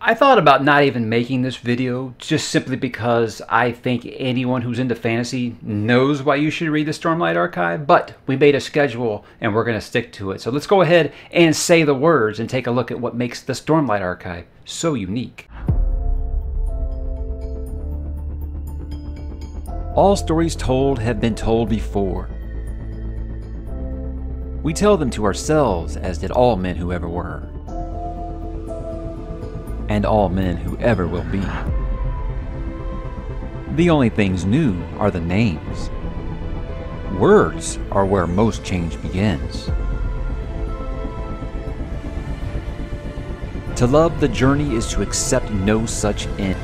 I thought about not even making this video just simply because I think anyone who's into fantasy knows why you should read the Stormlight Archive, but we made a schedule and we're going to stick to it. So let's go ahead and say the words and take a look at what makes the Stormlight Archive so unique. All stories told have been told before. We tell them to ourselves, as did all men who ever were. And all men who ever will be. The only things new are the names. Words are where most change begins. To love the journey is to accept no such end.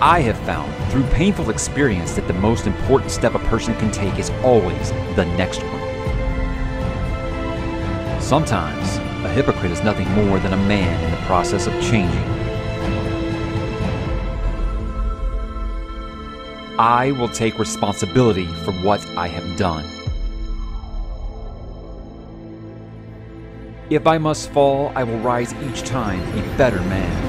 I have found through painful experience that the most important step a person can take is always the next one. Sometimes, a hypocrite is nothing more than a man in the process of changing. I will take responsibility for what I have done. If I must fall, I will rise each time a better man.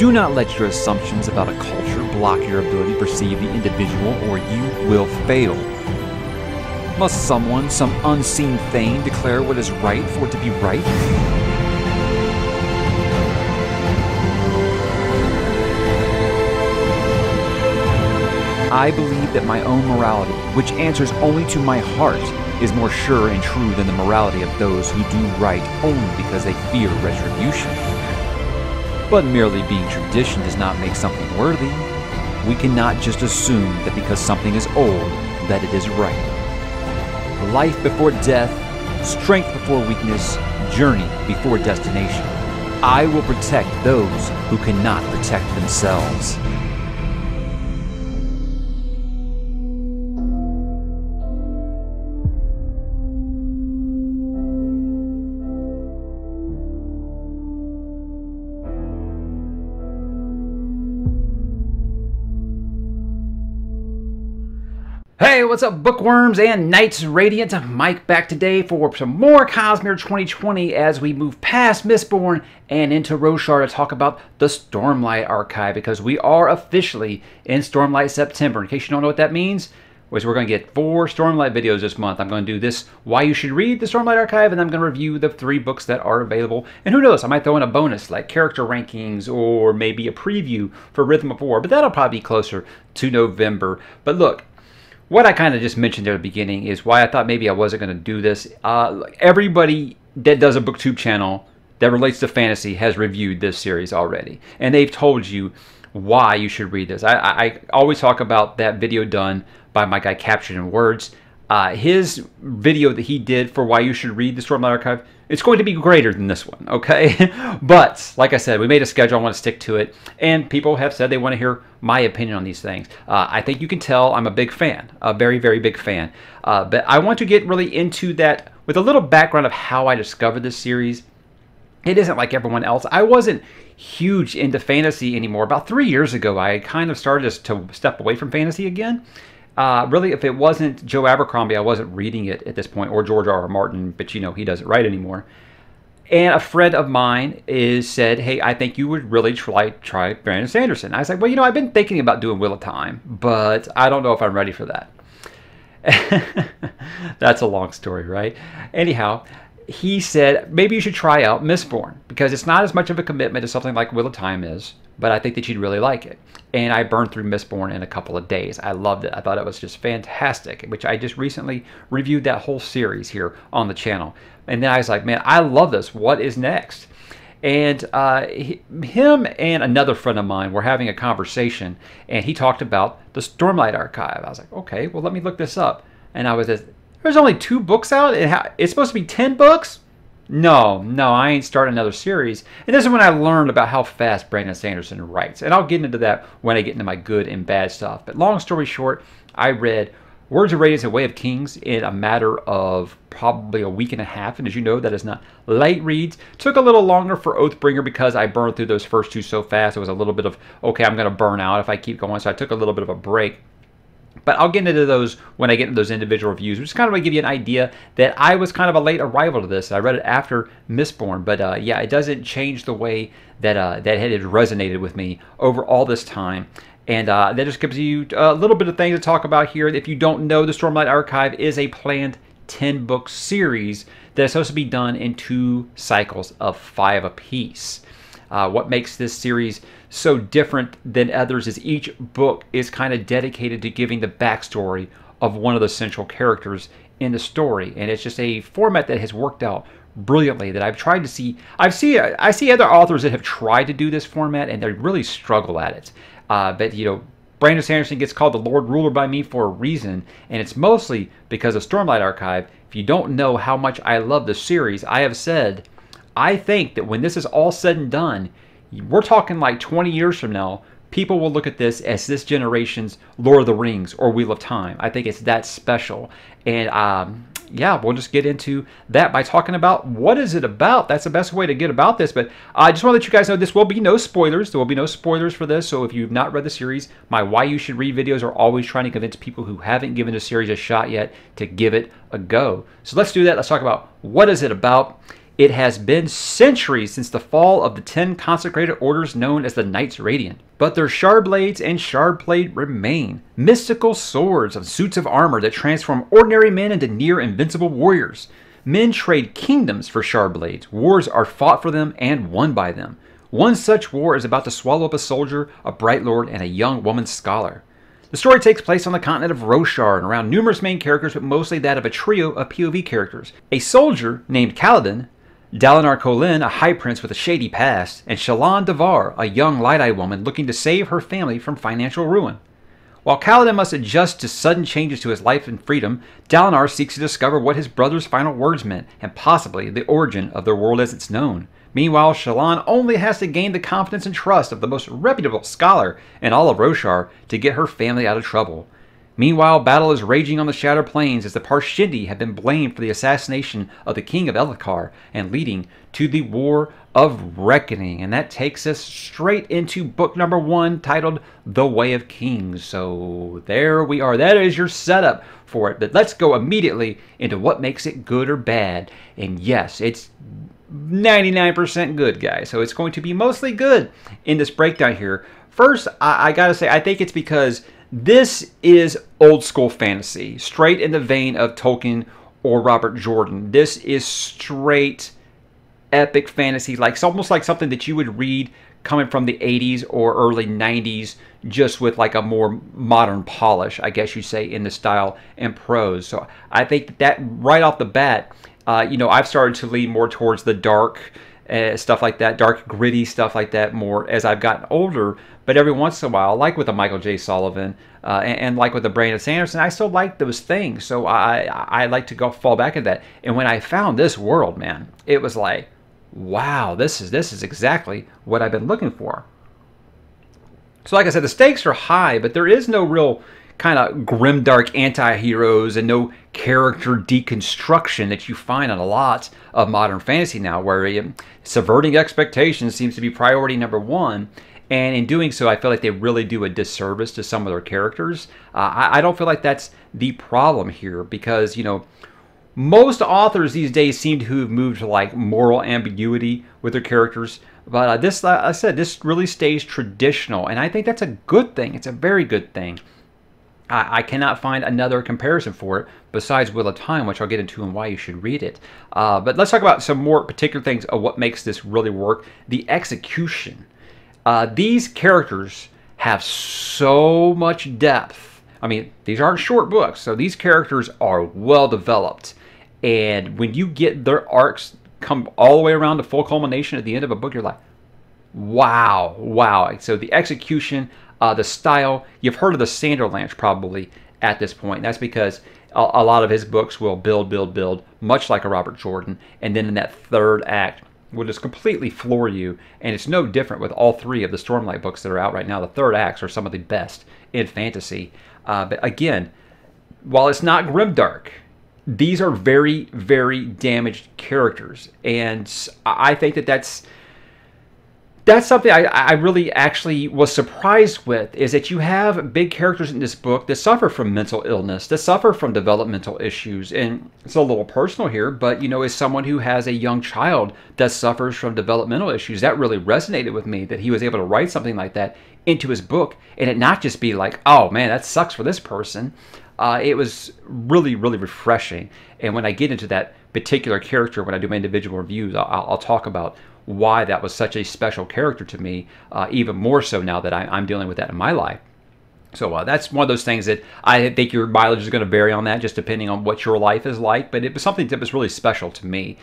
Do not let your assumptions about a culture block your ability to perceive the individual, or you will fail. Must someone, some unseen thing, declare what is right for it to be right? I believe that my own morality, which answers only to my heart, is more sure and true than the morality of those who do right only because they fear retribution. But merely being tradition does not make something worthy. We cannot just assume that because something is old, that it is right. Life before death, strength before weakness, journey before destination. I will protect those who cannot protect themselves. Hey, what's up, bookworms and Knights Radiant? Mike back today for some more Cosmere 2020 as we move past Mistborn and into Roshar to talk about the Stormlight Archive, because we are officially in Stormlight September. In case you don't know what that means, is we're going to get 4 Stormlight videos this month. I'm going to do this, why you should read the Stormlight Archive, and I'm going to review the 3 books that are available. And who knows, I might throw in a bonus, like character rankings, or maybe a preview for Rhythm of War, but that'll probably be closer to November. But look, what I kind of just mentioned at the beginning is why I thought maybe I wasn't going to do this. Everybody that does a BookTube channel that relates to fantasy has reviewed this series already. And they've told you why you should read this. I always talk about that video done by my guy Captured in Words. His video that he did for why you should read the Stormlight Archive, it's going to be greater than this one, okay? But, like I said, we made a schedule. I want to stick to it. And people have said they want to hear my opinion on these things. I think you can tell I'm a big fan, a very, very big fan. But I want to get really into that with a little background of how I discovered this series. It isn't like everyone else. I wasn't huge into fantasy anymore. About 3 years ago, I kind of started to step away from fantasy again. Really, if it wasn't Joe Abercrombie, I wasn't reading it at this point, or George R. R. Martin, but you know, he doesn't write anymore. And a friend of mine said, hey, I think you would really try Brandon Sanderson. I was like, well, you know, I've been thinking about doing Wheel of Time, but I don't know if I'm ready for that. That's a long story, right? Anyhow, he said, maybe you should try out Mistborn, because it's not as much of a commitment as something like Wheel of Time is, but I think that you'd really like it. And I burned through Mistborn in a couple of days. I loved it. I thought it was just fantastic, which I just recently reviewed that whole series here on the channel. And then I was like, man, I love this. What is next? And him and another friend of mine were having a conversation, and he talked about the Stormlight Archive. I was like, okay, well, let me look this up. And I was like, there's only 2 books out? It's supposed to be 10 books? No, I ain't starting another series. And this is when I learned about how fast Brandon Sanderson writes. And I'll get into that when I get into my good and bad stuff. But long story short, I read Words of Radiance and Way of Kings in a matter of probably a week and a half. And as you know, that is not light reads. Took a little longer for Oathbringer because I burned through those first 2 so fast. It was a little bit of, okay, I'm going to burn out if I keep going. So I took a little bit of a break. But I'll get into those when I get into those individual reviews. I'm just kind of going to give you an idea that I was kind of a late arrival to this. I read it after Mistborn. But yeah, it doesn't change the way that, that it had resonated with me over all this time. And that just gives you a little bit of things to talk about here. If you don't know, the Stormlight Archive is a planned 10-book series that is supposed to be done in 2 cycles of 5 apiece. What makes this series so different than others is each book is kind of dedicated to giving the backstory of one of the central characters in the story. And it's just a format that has worked out brilliantly that I've tried to see. I see other authors that have tried to do this format and they really struggle at it. But, you know, Brandon Sanderson gets called the Lord Ruler by me for a reason, and it's mostly because of Stormlight Archive. If you don't know how much I love the series, I have said, I think that when this is all said and done, we're talking like 20 years from now, people will look at this as this generation's Lord of the Rings or Wheel of Time. I think it's that special. And yeah, we'll just get into that by talking about what is it about. That's the best way to get about this. But I just want to let you guys know this will be no spoilers. There will be no spoilers for this. So if you've not read the series, my Why You Should Read videos are always trying to convince people who haven't given the series a shot yet to give it a go. So let's do that. Let's talk about what is it about. It has been centuries since the fall of the 10 consecrated orders known as the Knights Radiant. But their Shardblades and Shardplate remain, mystical swords and suits of armor that transform ordinary men into near-invincible warriors. Men trade kingdoms for Shardblades. Wars are fought for them and won by them. One such war is about to swallow up a soldier, a bright lord, and a young woman scholar. The story takes place on the continent of Roshar and around numerous main characters, but mostly that of a trio of POV characters. A soldier named Kaladin, Dalinar Kholin, a high prince with a shady past, and Shallan Devar, a young light-eyed woman looking to save her family from financial ruin. While Kaladin must adjust to sudden changes to his life and freedom, Dalinar seeks to discover what his brother's final words meant, and possibly the origin of their world as it's known. Meanwhile, Shallan only has to gain the confidence and trust of the most reputable scholar in all of Roshar to get her family out of trouble. Meanwhile, battle is raging on the Shattered Plains as the Parshendi have been blamed for the assassination of the King of Elokar and leading to the War of Reckoning. And that takes us straight into book number 1, titled The Way of Kings. So there we are. That is your setup for it. But let's go immediately into what makes it good or bad. And yes, it's 99% good, guys. So it's going to be mostly good in this breakdown here. First, I gotta say, I think it's because this is old-school fantasy, straight in the vein of Tolkien or Robert Jordan. This is straight epic fantasy, like it's almost like something that you would read coming from the 80s or early 90s, just with like a more modern polish, I guess you say, in the style and prose. So I think that right off the bat, you know, I've started to lean more towards the dark stuff like that, dark, gritty stuff like that more as I've gotten older. But every once in a while, like with a Michael J. Sullivan and like with a Brandon Sanderson, I still like those things. So I like to go fall back into that. And when I found this world, man, it was like, wow, this is exactly what I've been looking for. So like I said, the stakes are high, but there is no real kind of grimdark anti-heroes and no character deconstruction that you find on a lot of modern fantasy now, where subverting expectations seems to be priority number 1. And in doing so, I feel like they really do a disservice to some of their characters. I don't feel like that's the problem here, because, you know, most authors these days seem to have moved to like moral ambiguity with their characters. But this, like I said, this really stays traditional, and I think that's a good thing. It's a very good thing. I cannot find another comparison for it besides Wheel of Time, which I'll get into and why you should read it. But let's talk about some more particular things of what makes this really work. The execution. These characters have so much depth. I mean, these aren't short books, so these characters are well developed. And when you get their arcs come all the way around to full culmination at the end of a book, you're like, wow, wow. So the execution, the style, you've heard of the Sanderlanch probably at this point. And that's because a lot of his books will build, much like a Robert Jordan. And then in that third act will just completely floor you. And it's no different with all 3 of the Stormlight books that are out right now. The third acts are some of the best in fantasy. But again, while it's not grimdark, these are very, very damaged characters. And I think that that's that's something I really actually was surprised with, is that you have big characters in this book that suffer from mental illness, that suffer from developmental issues. And it's a little personal here, but, you know, as someone who has a young child that suffers from developmental issues, that really resonated with me, that he was able to write something like that into his book and it not just be like, oh, man, that sucks for this person. It was really, really refreshing. And when I get into that particular character, when I do my individual reviews, I'll talk about why that was such a special character to me, even more so now that I'm dealing with that in my life. So that's one of those things that I think your mileage is going to vary on that, just depending on what your life is like. But it was something that was really special to me,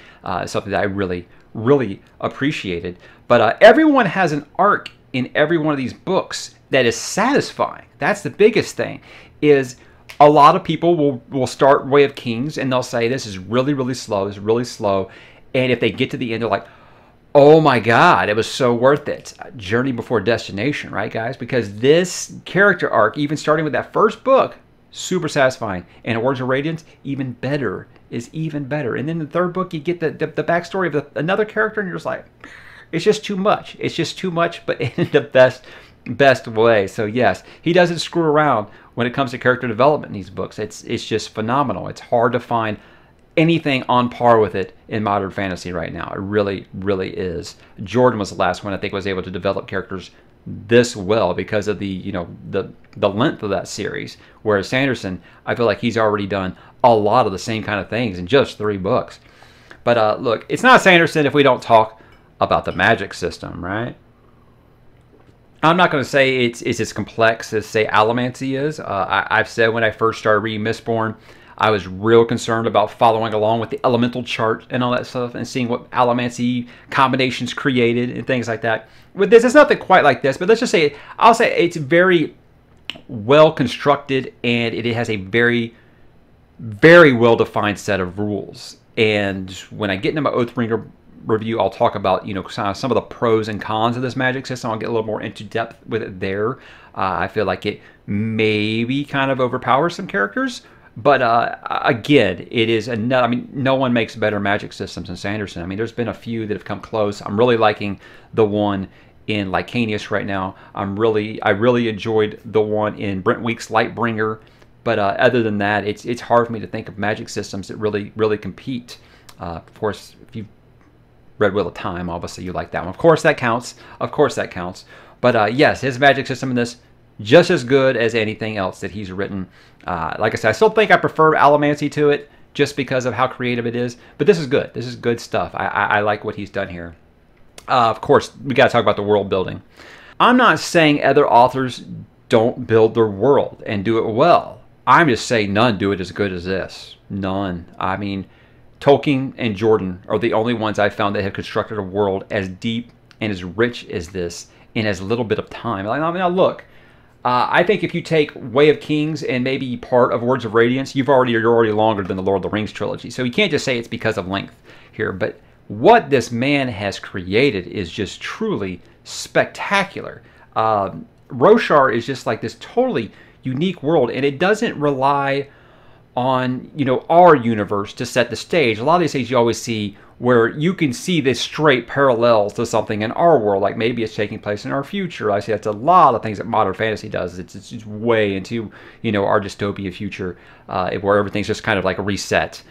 something that I really, really appreciated. But everyone has an arc in every one of these books that is satisfying. That's the biggest thing, is a lot of people will start Way of Kings and they'll say, this is really, really slow. It's really slow. And if they get to the end, they're like, oh my God, it was so worth it. Journey Before Destination, right, guys? Because this character arc, even starting with that first book, super satisfying. And Words of Radiance, even better, is even better. And then the third book, you get the backstory of another character and you're just like, it's just too much. It's just too much, but in the best way. So yes, he doesn't screw around when it comes to character development in these books. It's just phenomenal. It's hard to find anything on par with it in modern fantasy right now. It really, really is. Jordan was the last one I think was able to develop characters this well because of the, you know, the length of that series. Whereas Sanderson, I feel like he's already done a lot of the same kind of things in just 3 books. But look, it's not Sanderson if we don't talk about the magic system, right? I'm not going to say it's as complex as, say, Allomancy is. I've said when I first started reading Mistborn, I was real concerned about following along with the elemental chart and all that stuff and seeing what Allomancy combinations created and things like that. With this, it's nothing quite like this, but let's just say, I'll say it's very well constructed and it has a very, very well-defined set of rules. And when I get into my Oathbringer review, I'll talk about, you know, some of the pros and cons of this magic system. I'll get a little more into depth with it there. I feel like it maybe kind of overpowers some characters, but again, it is another, I mean, no one makes better magic systems than Sanderson. I mean, there's been a few that have come close. I'm really liking the one in Licanius right now. I really enjoyed the one in Brent Weeks' Lightbringer, but other than that, it's hard for me to think of magic systems that really, really compete. Of course, if you've read Wheel of Time, obviously you like that one. Of course that counts. Of course that counts. But yes, his magic system in this, just as good as anything else that he's written. Like I said, I still think I prefer Allomancy to it just because of how creative it is. But this is good. This is good stuff. I like what he's done here. Of course, we got to talk about the world building. I'm not saying other authors don't build their world and do it well. I'm just saying none do it as good as this. None. I mean, Tolkien and Jordan are the only ones I found that have constructed a world as deep and as rich as this in as little bit of time. I mean, now look, I think if you take Way of Kings and maybe part of Words of Radiance, you're already longer than the Lord of the Rings trilogy. So you can't just say it's because of length here. But what this man has created is just truly spectacular. Roshar is just like this totally unique world, and it doesn't rely on, you know, our universe to set the stage. A lot of these things you always see where you can see this straight parallels to something in our world, like maybe it's taking place in our future. I see that's a lot of things that modern fantasy does. It's way into, you know, our dystopian future, where everything's just kind of like a reset.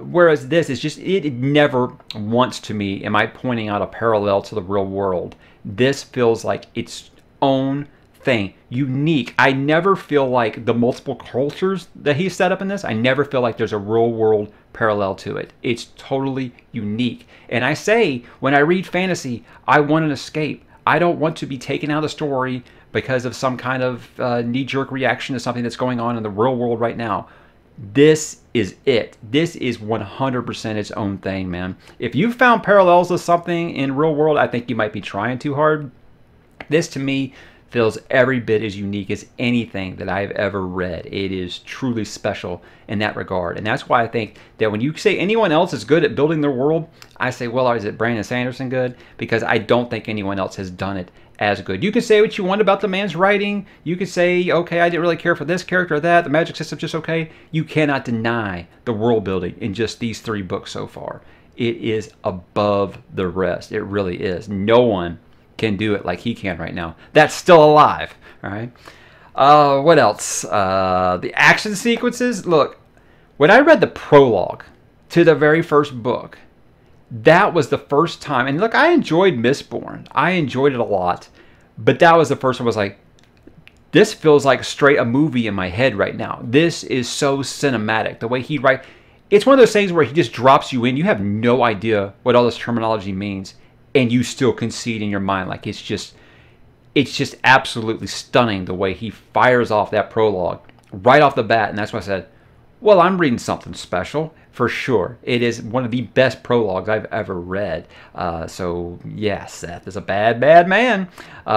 Whereas this is just, it never once to me am I pointing out a parallel to the real world. This feels like its own thing, unique. I never feel like the multiple cultures that he set up in this, I never feel like there's a real world parallel to it. It's totally unique. And I say, when I read fantasy, I want an escape. I don't want to be taken out of the story because of some kind of knee-jerk reaction to something that's going on in the real world right now. This is it. This is 100% its own thing, man. If you found parallels to something in real world, I think you might be trying too hard. This, to me, feels every bit as unique as anything that I've ever read. It is truly special in that regard. And that's why I think that when you say anyone else is good at building their world, I say, well, is it Brandon Sanderson good? Because I don't think anyone else has done it as good. You can say what you want about the man's writing. You can say, okay, I didn't really care for this character or that. The magic system's just okay. You cannot deny the world building in just these 3 books so far. It is above the rest. It really is. No one can do it like he can right now, that's still alive. All right. What else? The action sequences. Look, when I read the prologue to the very first book, that was the first time. And look, I enjoyed Mistborn. I enjoyed it a lot. But that was the first one. I was like, this feels like straight a movie in my head right now. This is so cinematic. The way he writes. It's one of those things where he just drops you in. You have no idea what all this terminology means. And you still concede in your mind. Like, it's just absolutely stunning the way he fires off that prologue right off the bat. And that's why I said, well, I'm reading something special for sure. It is one of the best prologues I've ever read. So, yeah, Szeth is a bad, bad man.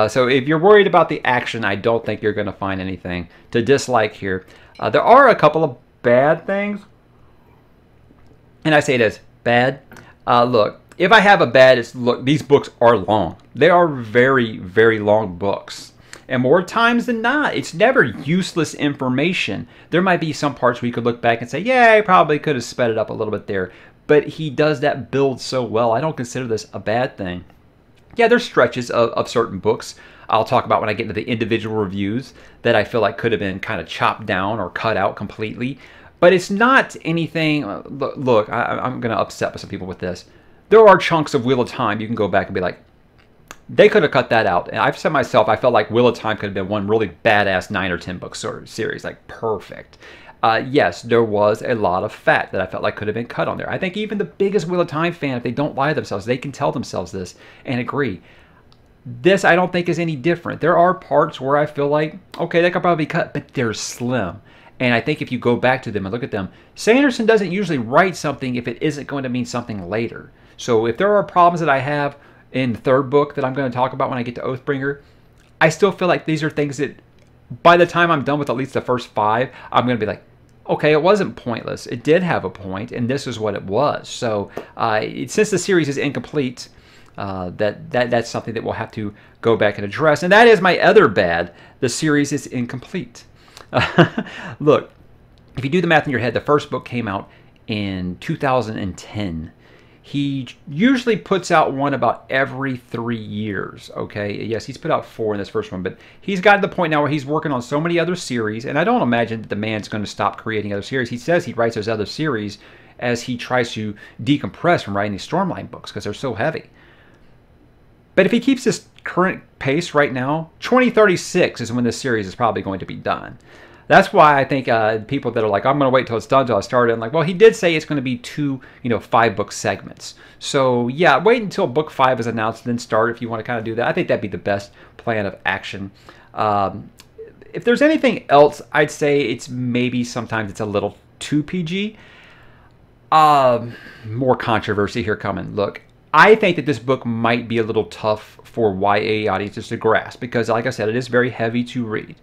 So if you're worried about the action, I don't think you're going to find anything to dislike here. There are a couple of bad things. And I say it as bad. Look, if I have a bad, it's, look, these books are long. They are very, very long books. And more times than not, it's never useless information. There might be some parts where you could look back and say, yeah, I probably could have sped it up a little bit there. But he does that build so well. I don't consider this a bad thing. Yeah, there's stretches of certain books I'll talk about when I get into the individual reviews that I feel like could have been kind of chopped down or cut out completely. But it's not anything... Look, I'm going to upset some people with this. There are chunks of Wheel of Time you can go back and be like, they could have cut that out. And I've said myself, I felt like Wheel of Time could have been one really badass 9 or 10 book series, like perfect. Yes, there was a lot of fat that I felt like could have been cut on there. I think even the biggest Wheel of Time fan, if they don't lie to themselves, they can tell themselves this and agree. This I don't think is any different. There are parts where I feel like, okay, they could probably be cut, but they're slim. And I think if you go back to them and look at them, Sanderson doesn't usually write something if it isn't going to mean something later. So if there are problems that I have in the third book that I'm going to talk about when I get to Oathbringer, I still feel like these are things that by the time I'm done with at least the first 5, I'm going to be like, okay, it wasn't pointless. It did have a point, and this is what it was. So since the series is incomplete, that's something that we'll have to go back and address. And that is my other bad. The series is incomplete. Look, if you do the math in your head, the first book came out in 2010. He usually puts out one about every 3 years, okay? Yes, he's put out 4 in this first one, but he's gotten to the point now where he's working on so many other series, and I don't imagine that the man's going to stop creating other series. He says he writes those other series as he tries to decompress from writing these Stormlight books because they're so heavy. But if he keeps this current pace right now, 2036 is when this series is probably going to be done. That's why I think people that are like, I'm going to wait till it's done till I start it. I'm like, well, he did say it's going to be 2, 5-book segments. So, yeah, wait until book 5 is announced and then start if you want to kind of do that. I think that'd be the best plan of action. If there's anything else, I'd say it's maybe sometimes it's a little too PG. More controversy here coming. Look, I think that this book might be a little tough for YA audiences to grasp because, like I said, it is very heavy to read.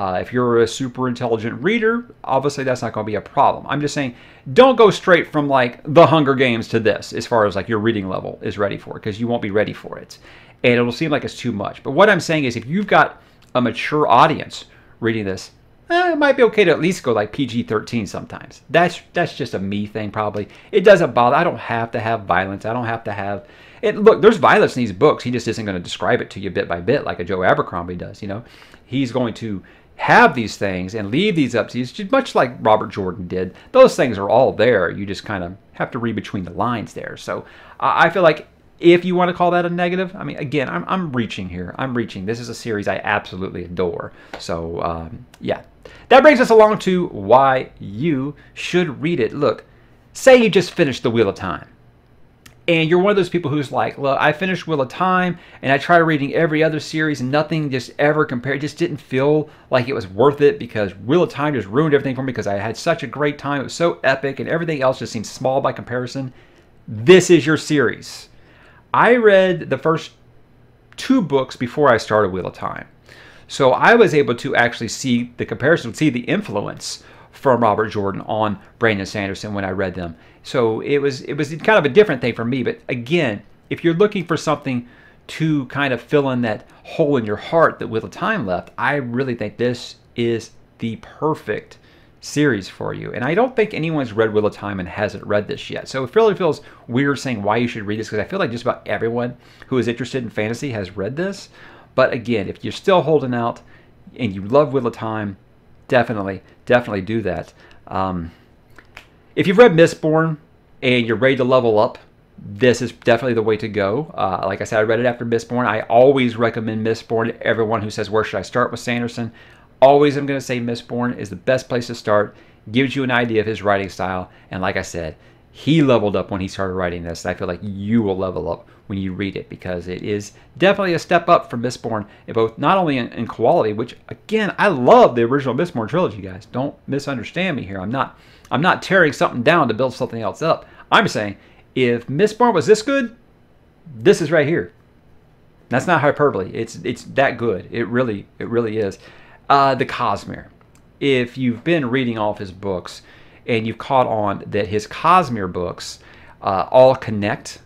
If you're a super intelligent reader, obviously that's not going to be a problem. I'm just saying, don't go straight from like the Hunger Games to this as far as like your reading level is ready for it, because you won't be ready for it. And it'll seem like it's too much. But what I'm saying is if you've got a mature audience reading this, it might be okay to at least go like PG-13 sometimes. That's just a me thing probably. It doesn't bother. I don't have to have violence. I don't have to have... And look, there's violence in these books. He just isn't going to describe it to you bit by bit like a Joe Abercrombie does, He's going to have these things and leave these up to you, much like Robert Jordan did. Those things are all there. You just kind of have to read between the lines there. So I feel like if you want to call that a negative, I mean, again, I'm reaching here. I'm reaching. This is a series I absolutely adore. So, yeah. That brings us along to why you should read it. Look, say you just finished The Wheel of Time. And you're one of those people who's like, look, I finished Wheel of Time and I tried reading every other series and nothing just ever compared. It just didn't feel like it was worth it because Wheel of Time just ruined everything for me because I had such a great time. It was so epic and everything else just seemed small by comparison. This is your series. I read the first 2 books before I started Wheel of Time. So I was able to actually see the comparison, see the influence from Robert Jordan on Brandon Sanderson when I read them. So it was kind of a different thing for me. But again, if you're looking for something to kind of fill in that hole in your heart that Wheel of Time left, I really think this is the perfect series for you. And I don't think anyone's read Wheel of Time and hasn't read this yet. So it really feels weird saying why you should read this, because I feel like just about everyone who is interested in fantasy has read this. But again, if you're still holding out and you love Wheel of Time, definitely, definitely do that. If you've read Mistborn and you're ready to level up, this is definitely the way to go. Like I said, I read it after Mistborn. I always recommend Mistborn to everyone who says, where should I start with Sanderson? Always I'm going to say Mistborn is the best place to start. Gives you an idea of his writing style. And like I said, he leveled up when he started writing this. And I feel like you will level up when you read it, because it is definitely a step up from Mistborn, in both not only in quality, which again, I love the original Mistborn trilogy, guys. Don't misunderstand me here. I'm not tearing something down to build something else up. I'm saying, if Mistborn was this good, this is right here. That's not hyperbole. It's that good. It really is. The Cosmere. If you've been reading all of his books and you've caught on that his Cosmere books all connect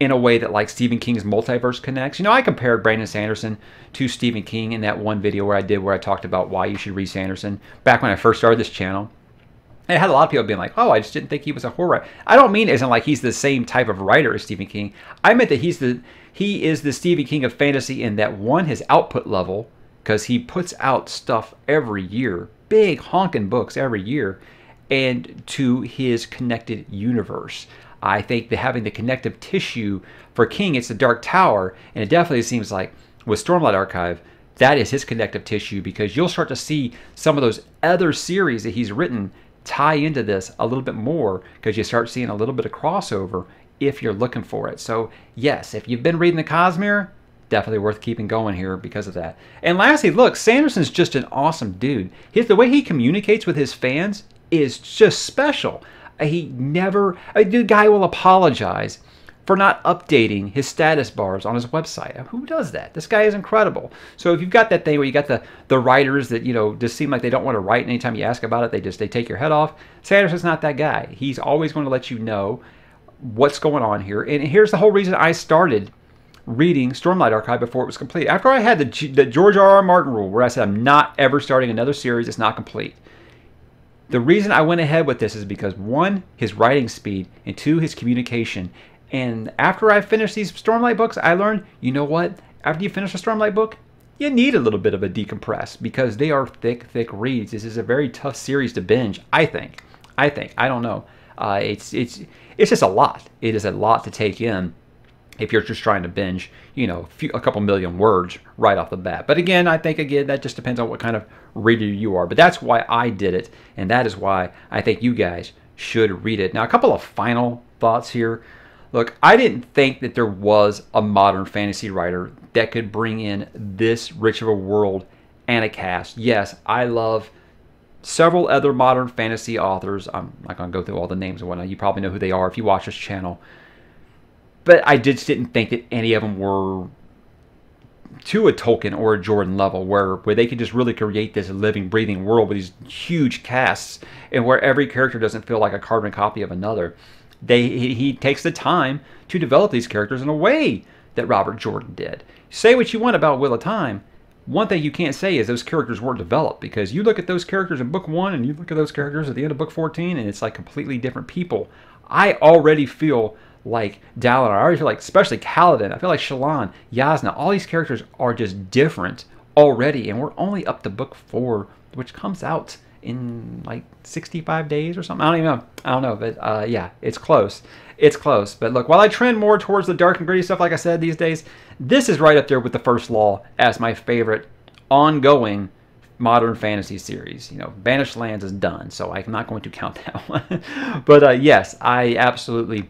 in a way that like Stephen King's multiverse connects. You know, I compared Brandon Sanderson to Stephen King in that one video where I talked about why you should read Sanderson back when I first started this channel. And I had a lot of people being like, oh, I just didn't think he was a horror writer. I don't mean as in like he's the same type of writer as Stephen King. I meant that he is the Stephen King of fantasy in that, one, his output level, because he puts out stuff every year, big honking books every year, and to his connected universe. I think that having the connective tissue for King, it's the Dark Tower, and it definitely seems like with Stormlight Archive, that is his connective tissue, because you'll start to see some of those other series that he's written tie into this a little bit more, because you start seeing a little bit of crossover if you're looking for it. So yes, if you've been reading the Cosmere, definitely worth keeping going here because of that. And lastly, look, Sanderson's just an awesome dude. The way he communicates with his fans is just special. The guy will apologize for not updating his status bars on his website. Who does that? This guy is incredible. So if you've got that thing where you got the writers that, you know, just seem like they don't want to write, and anytime you ask about it, they take your head off. Sanderson's not that guy. He's always going to let you know what's going on here. And here's the whole reason I started reading Stormlight Archive before it was complete. After I had the George R. R. Martin rule where I said I'm not ever starting another series that's not complete. The reason I went ahead with this is because, one, his writing speed, and two, his communication. And after I finished these Stormlight books, I learned, you know what? After you finish a Stormlight book, you need a little bit of a decompress, because they are thick, thick reads. This is a very tough series to binge, I think. I don't know. It's just a lot. It is a lot to take in if you're just trying to binge, you know, a couple million words right off the bat. But again, I think, again, that just depends on what kind of reader you are. But that's why I did it, and that is why I think you guys should read it. Now, a couple of final thoughts here. Look, I didn't think that there was a modern fantasy writer that could bring in this rich of a world and a cast. Yes, I love several other modern fantasy authors. I'm not going to go through all the names and whatnot. You probably know who they are if you watch this channel. But I just didn't think that any of them were to a Tolkien or a Jordan level, where they could just really create this living, breathing world with these huge casts, and where every character doesn't feel like a carbon copy of another. He takes the time to develop these characters in a way that Robert Jordan did. Say what you want about Wheel of Time, one thing you can't say is those characters weren't developed, because you look at those characters in book 1 and you look at those characters at the end of book 14, and it's like completely different people. I already feel like Dalinar, I already feel like, especially Kaladin, I feel like Shallan, Yasna, all these characters are just different already, and we're only up to book 4, which comes out in like 65 days or something. I don't know, but yeah, it's close. But look, while I trend more towards the dark and gritty stuff, like I said, these days, this is right up there with the First Law as my favorite ongoing modern fantasy series. You know, Banished Lands is done, so I'm not going to count that one. But yes, I absolutely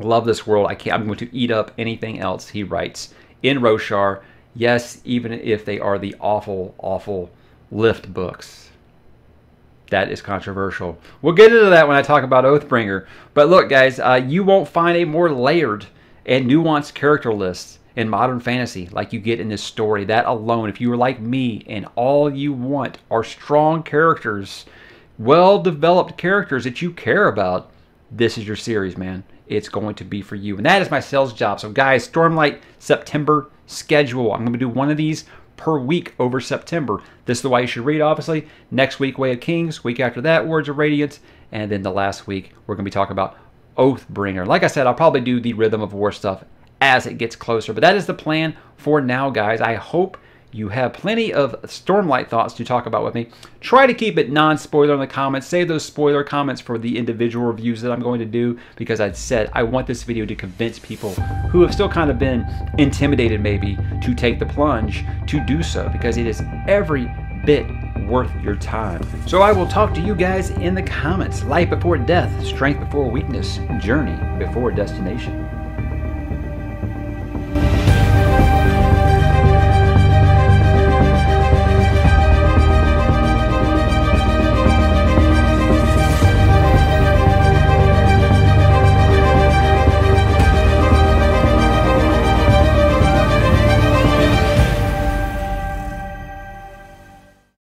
love this world. I'm going to eat up anything else he writes in Roshar. Yes, even if they are the awful, awful Lift books. That is controversial. We'll get into that when I talk about Oathbringer. But look, guys, you won't find a more layered and nuanced character list in modern fantasy like you get in this story. That alone, if you were like me and all you want are strong characters, well-developed characters that you care about, this is your series, man. It's going to be for you. And that is my sales job. So, guys, Stormlight September schedule. I'm going to do one of these per week over September. This is the way you should read, obviously. Next week, Way of Kings. Week after that, Words of Radiance. And then the last week, we're going to be talking about Oathbringer. Like I said, I'll probably do the Rhythm of War stuff as it gets closer. But that is the plan for now, guys. I hope you have plenty of Stormlight thoughts to talk about with me. Try to keep it non-spoiler in the comments. Save those spoiler comments for the individual reviews that I'm going to do, because I said I want this video to convince people who have still kind of been intimidated maybe to take the plunge to do so, because it is every bit worth your time. So I will talk to you guys in the comments. Life before death, strength before weakness, journey before destination.